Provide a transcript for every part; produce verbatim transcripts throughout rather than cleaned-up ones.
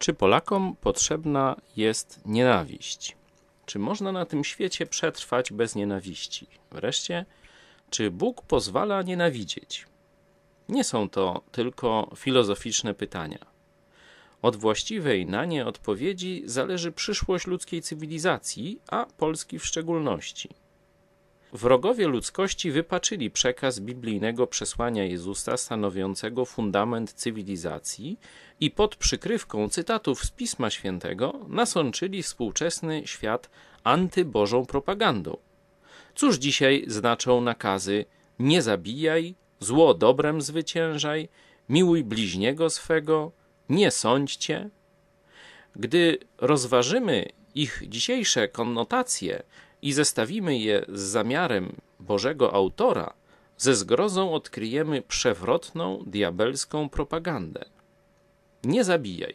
Czy Polakom potrzebna jest nienawiść? Czy można na tym świecie przetrwać bez nienawiści? Wreszcie, czy Bóg pozwala nienawidzieć? Nie są to tylko filozoficzne pytania. Od właściwej na nie odpowiedzi zależy przyszłość ludzkiej cywilizacji, a Polski w szczególności. Wrogowie ludzkości wypaczyli przekaz biblijnego przesłania Jezusa stanowiącego fundament cywilizacji i pod przykrywką cytatów z Pisma Świętego nasączyli współczesny świat antybożą propagandą. Cóż dzisiaj znaczą nakazy nie zabijaj, zło dobrem zwyciężaj, miłuj bliźniego swego, nie sądźcie? Gdy rozważymy ich dzisiejsze konnotacje i zestawimy je z zamiarem Bożego autora, ze zgrozą odkryjemy przewrotną, diabelską propagandę. Nie zabijaj.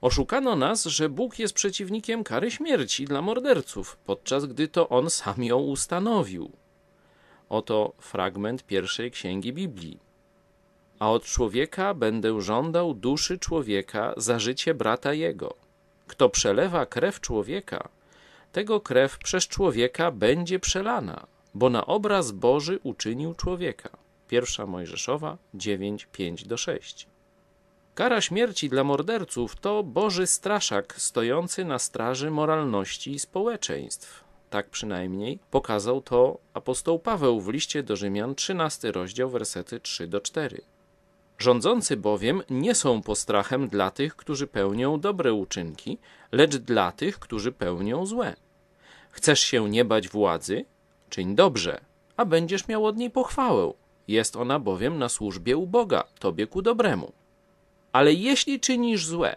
Oszukano nas, że Bóg jest przeciwnikiem kary śmierci dla morderców, podczas gdy to On sam ją ustanowił. Oto fragment pierwszej księgi Biblii. A od człowieka będę żądał duszy człowieka za życie brata jego. Kto przelewa krew człowieka, tego krew przez człowieka będzie przelana, bo na obraz Boży uczynił człowieka. Pierwsza Mojżeszowa dziewięć, pięć do sześciu. Kara śmierci dla morderców to Boży straszak stojący na straży moralności społeczeństw. Tak przynajmniej pokazał to apostoł Paweł w liście do Rzymian, trzynasty rozdział, wersety trzy do czterech. Rządzący bowiem nie są postrachem dla tych, którzy pełnią dobre uczynki, lecz dla tych, którzy pełnią złe. Chcesz się nie bać władzy? Czyń dobrze, a będziesz miał od niej pochwałę. Jest ona bowiem na służbie u Boga, tobie ku dobremu. Ale jeśli czynisz złe,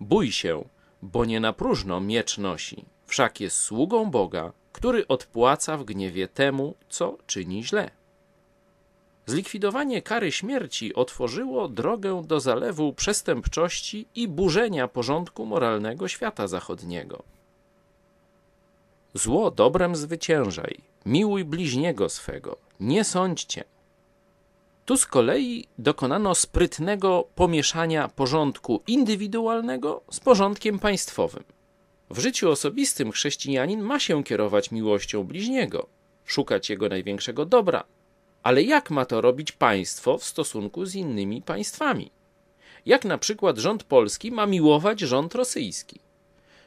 bój się, bo nie na próżno miecz nosi. Wszak jest sługą Boga, który odpłaca w gniewie temu, co czyni źle. Zlikwidowanie kary śmierci otworzyło drogę do zalewu przestępczości i burzenia porządku moralnego świata zachodniego. Zło dobrem zwyciężaj, miłuj bliźniego swego, nie sądźcie. Tu z kolei dokonano sprytnego pomieszania porządku indywidualnego z porządkiem państwowym. W życiu osobistym chrześcijanin ma się kierować miłością bliźniego, szukać jego największego dobra. Ale jak ma to robić państwo w stosunku z innymi państwami? Jak na przykład rząd polski ma miłować rząd rosyjski?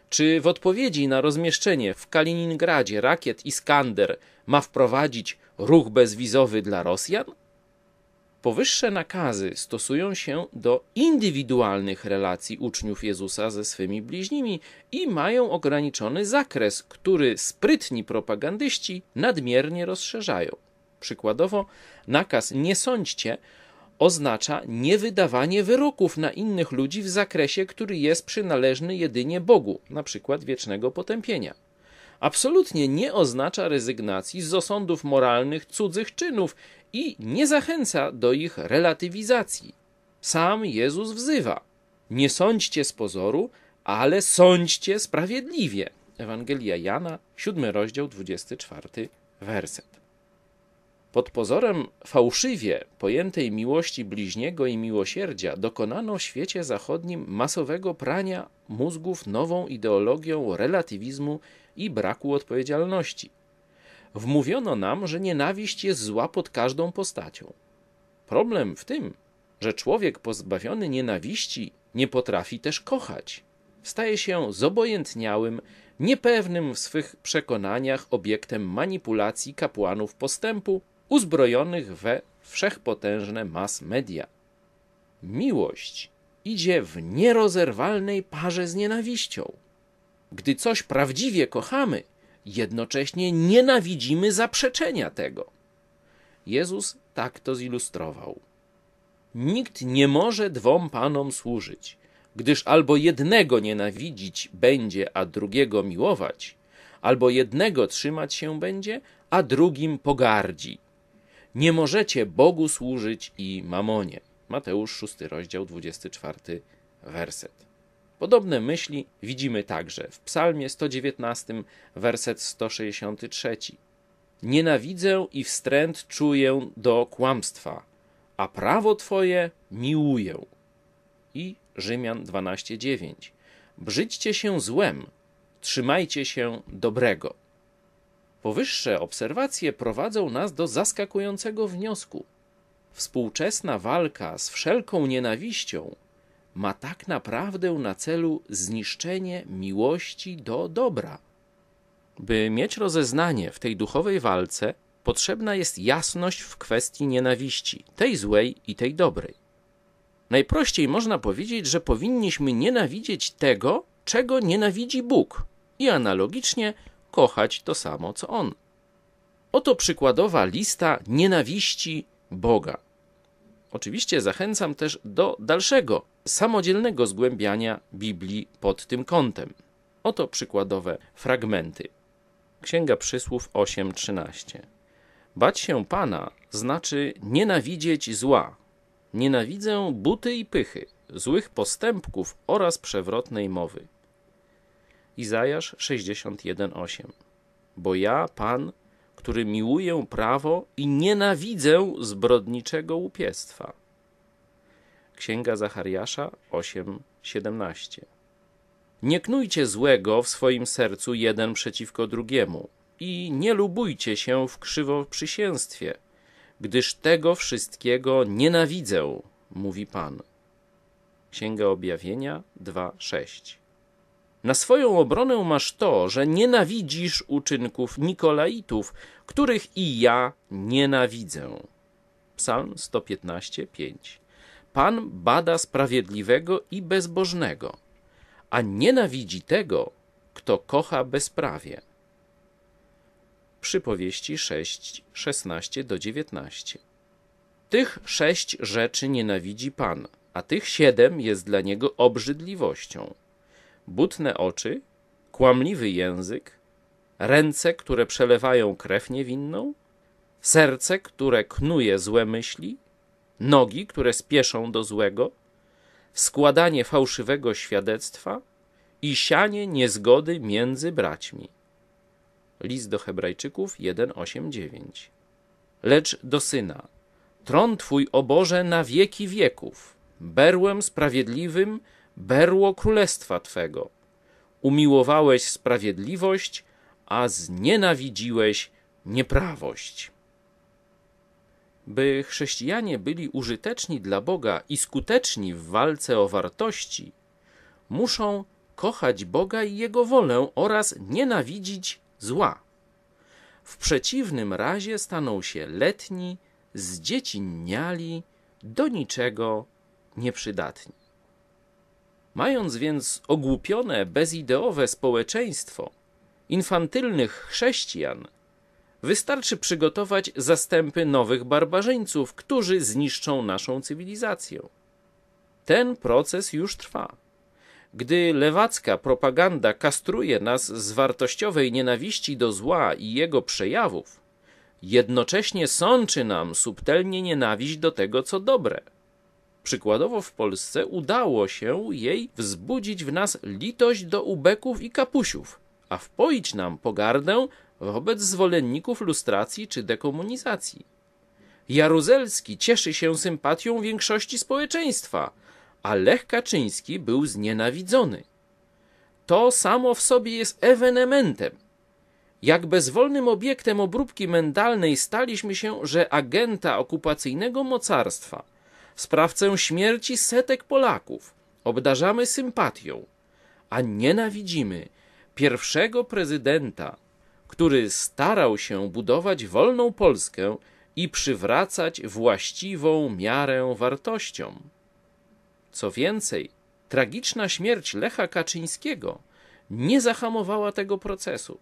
Czy w odpowiedzi na rozmieszczenie w Kaliningradzie rakiet Iskander ma wprowadzić ruch bezwizowy dla Rosjan? Powyższe nakazy stosują się do indywidualnych relacji uczniów Jezusa ze swymi bliźnimi i mają ograniczony zakres, który sprytni propagandyści nadmiernie rozszerzają. Przykładowo, nakaz nie sądźcie oznacza niewydawanie wyroków na innych ludzi w zakresie, który jest przynależny jedynie Bogu, na przykład wiecznego potępienia. Absolutnie nie oznacza rezygnacji z osądów moralnych cudzych czynów i nie zachęca do ich relatywizacji. Sam Jezus wzywa: nie sądźcie z pozoru, ale sądźcie sprawiedliwie. Ewangelia Jana, siódmy rozdział, dwudziesty czwarty werset. Pod pozorem fałszywie pojętej miłości bliźniego i miłosierdzia dokonano w świecie zachodnim masowego prania mózgów nową ideologią relatywizmu i braku odpowiedzialności. Wmówiono nam, że nienawiść jest zła pod każdą postacią. Problem w tym, że człowiek pozbawiony nienawiści nie potrafi też kochać. Staje się zobojętniałym, niepewnym w swych przekonaniach obiektem manipulacji kapłanów postępu, uzbrojonych we wszechpotężne mass media. Miłość idzie w nierozerwalnej parze z nienawiścią. Gdy coś prawdziwie kochamy, jednocześnie nienawidzimy zaprzeczenia tego. Jezus tak to zilustrował. Nikt nie może dwom panom służyć, gdyż albo jednego nienawidzić będzie, a drugiego miłować, albo jednego trzymać się będzie, a drugim pogardzi. Nie możecie Bogu służyć i mamonie. Mateusz szósty rozdział, dwudziesty czwarty werset. Podobne myśli widzimy także w Psalmie sto dziewiętnastym, werset sto sześćdziesiąty trzeci. Nienawidzę i wstręt czuję do kłamstwa, a prawo Twoje miłuję. I Rzymian dwanaście dziewięć. Brzydźcie się złem, trzymajcie się dobrego. Powyższe obserwacje prowadzą nas do zaskakującego wniosku. Współczesna walka z wszelką nienawiścią ma tak naprawdę na celu zniszczenie miłości do dobra. By mieć rozeznanie w tej duchowej walce, potrzebna jest jasność w kwestii nienawiści, tej złej i tej dobrej. Najprościej można powiedzieć, że powinniśmy nienawidzieć tego, czego nienawidzi Bóg i analogicznie kochać to samo, co On. Oto przykładowa lista nienawiści Boga. Oczywiście zachęcam też do dalszego, samodzielnego zgłębiania Biblii pod tym kątem. Oto przykładowe fragmenty. Księga Przysłów osiem trzynaście. Bać się Pana znaczy nienawidzieć zła. Nienawidzę buty i pychy, złych postępków oraz przewrotnej mowy. Izajasz sześćdziesiąt jeden osiem. Bo ja, Pan, który miłuję prawo i nienawidzę zbrodniczego łupiestwa. Księga Zachariasza osiem siedemnaście. Nie knujcie złego w swoim sercu jeden przeciwko drugiemu i nie lubujcie się w krzywoprzysięstwie, gdyż tego wszystkiego nienawidzę, mówi Pan. Księga Objawienia dwa sześć. Na swoją obronę masz to, że nienawidzisz uczynków Nikolaitów, których i ja nienawidzę. Psalm sto piętnaście pięć. Pan bada sprawiedliwego i bezbożnego, a nienawidzi tego, kto kocha bezprawie. Przypowieści sześć szesnaście do dziewiętnaście. Tych sześć rzeczy nienawidzi Pan, a tych siedem jest dla Niego obrzydliwością. Butne oczy, kłamliwy język, ręce, które przelewają krew niewinną, serce, które knuje złe myśli, nogi, które spieszą do złego, składanie fałszywego świadectwa i sianie niezgody między braćmi. List do Hebrajczyków jeden osiem dziewięć. Lecz do Syna, tron Twój, o Boże, na wieki wieków, berłem sprawiedliwym, berło królestwa Twego. Umiłowałeś sprawiedliwość, a znienawidziłeś nieprawość. By chrześcijanie byli użyteczni dla Boga i skuteczni w walce o wartości, muszą kochać Boga i Jego wolę oraz nienawidzić zła. W przeciwnym razie staną się letni, zdziecinniali, do niczego nieprzydatni. Mając więc ogłupione, bezideowe społeczeństwo infantylnych chrześcijan, wystarczy przygotować zastępy nowych barbarzyńców, którzy zniszczą naszą cywilizację. Ten proces już trwa. Gdy lewacka propaganda kastruje nas z wartościowej nienawiści do zła i jego przejawów, jednocześnie sączy nam subtelnie nienawiść do tego, co dobre. Przykładowo w Polsce udało się jej wzbudzić w nas litość do ubeków i kapusiów, a wpoić nam pogardę wobec zwolenników lustracji czy dekomunizacji. Jaruzelski cieszy się sympatią większości społeczeństwa, a Lech Kaczyński był znienawidzony. To samo w sobie jest ewenementem. Jak bezwolnym obiektem obróbki mentalnej staliśmy się, że agenta okupacyjnego mocarstwa, sprawcę śmierci setek Polaków, obdarzamy sympatią, a nienawidzimy pierwszego prezydenta, który starał się budować wolną Polskę i przywracać właściwą miarę wartościom. Co więcej, tragiczna śmierć Lecha Kaczyńskiego nie zahamowała tego procesu.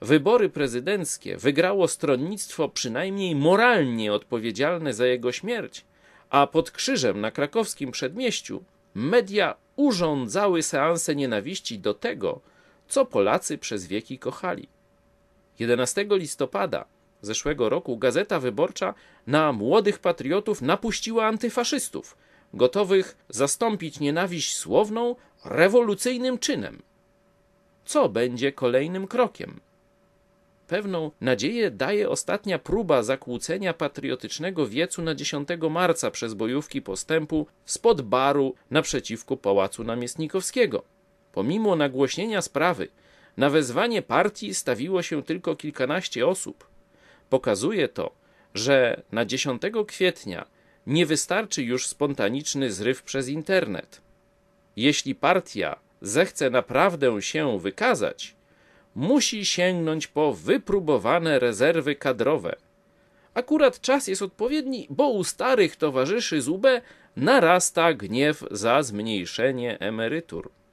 Wybory prezydenckie wygrało stronnictwo przynajmniej moralnie odpowiedzialne za jego śmierć, a pod krzyżem na krakowskim przedmieściu media urządzały seanse nienawiści do tego, co Polacy przez wieki kochali. jedenastego listopada zeszłego roku Gazeta Wyborcza na młodych patriotów napuściła antyfaszystów, gotowych zastąpić nienawiść słowną rewolucyjnym czynem. Co będzie kolejnym krokiem? pewną nadzieję daje ostatnia próba zakłócenia patriotycznego wiecu na dziesiątego marca przez bojówki postępu spod baru naprzeciwko Pałacu Namiestnikowskiego. Pomimo nagłośnienia sprawy, na wezwanie partii stawiło się tylko kilkanaście osób. Pokazuje to, że na dziesiątego kwietnia nie wystarczy już spontaniczny zryw przez internet. Jeśli partia zechce naprawdę się wykazać, musi sięgnąć po wypróbowane rezerwy kadrowe. Akurat czas jest odpowiedni, bo u starych towarzyszy z U B narasta gniew za zmniejszenie emerytur.